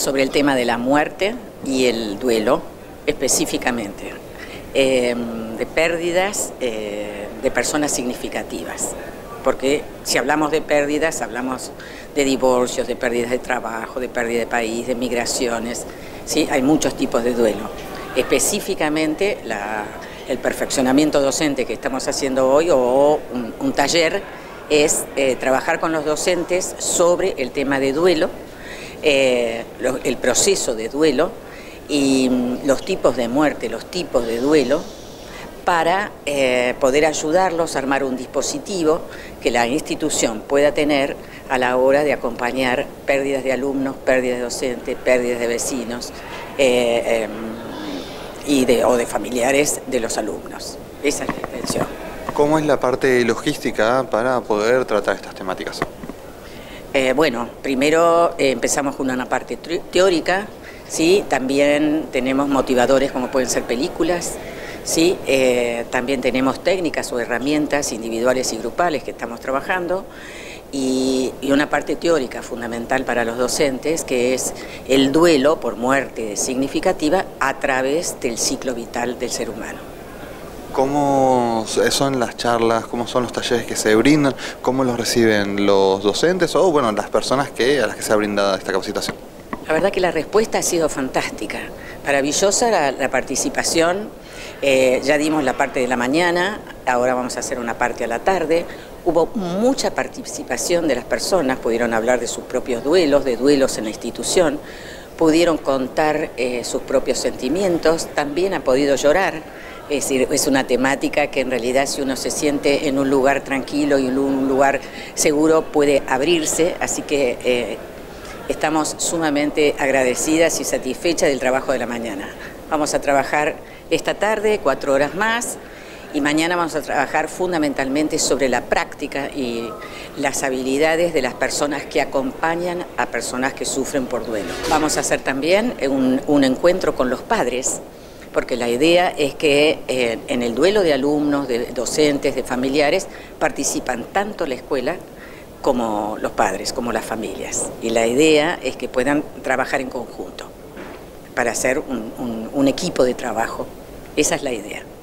sobre el tema de la muerte y el duelo específicamente, de pérdidas de personas significativas, porque si hablamos de pérdidas, hablamos de divorcios, de pérdidas de trabajo, de pérdida de país, de migraciones, ¿sí? Hay muchos tipos de duelo. Específicamente el perfeccionamiento docente que estamos haciendo hoy, o un taller, es trabajar con los docentes sobre el tema de duelo, el proceso de duelo y los tipos de muerte, los tipos de duelo, para poder ayudarlos a armar un dispositivo que la institución pueda tener a la hora de acompañar pérdidas de alumnos, pérdidas de docentes, pérdidas de vecinos o de familiares de los alumnos. Esa es la intención. ¿Cómo es la parte logística para poder tratar estas temáticas? Bueno, primero empezamos con una parte teórica, ¿sí? También tenemos motivadores como pueden ser películas, ¿sí? También tenemos técnicas o herramientas individuales y grupales que estamos trabajando, y una parte teórica fundamental para los docentes, que es el duelo por muerte significativa a través del ciclo vital del ser humano. ¿Cómo son las charlas? ¿Cómo son los talleres que se brindan? ¿Cómo los reciben los docentes o, bueno, las personas a las que se ha brindado esta capacitación? La verdad que la respuesta ha sido fantástica. Maravillosa la participación. Ya dimos la parte de la mañana, ahora vamos a hacer una parte a la tarde. Hubo mucha participación de las personas, pudieron hablar de sus propios duelos, de duelos en la institución, pudieron contar sus propios sentimientos, también han podido llorar. Es decir, es una temática que en realidad, si uno se siente en un lugar tranquilo y en un lugar seguro, puede abrirse, así que estamos sumamente agradecidas y satisfechas del trabajo de la mañana. Vamos a trabajar esta tarde 4 horas más, y mañana vamos a trabajar fundamentalmente sobre la práctica y las habilidades de las personas que acompañan a personas que sufren por duelo. Vamos a hacer también un encuentro con los padres, porque la idea es que en el duelo de alumnos, de docentes, de familiares, participan tanto la escuela como los padres, como las familias. Y la idea es que puedan trabajar en conjunto para hacer un equipo de trabajo. Esa es la idea.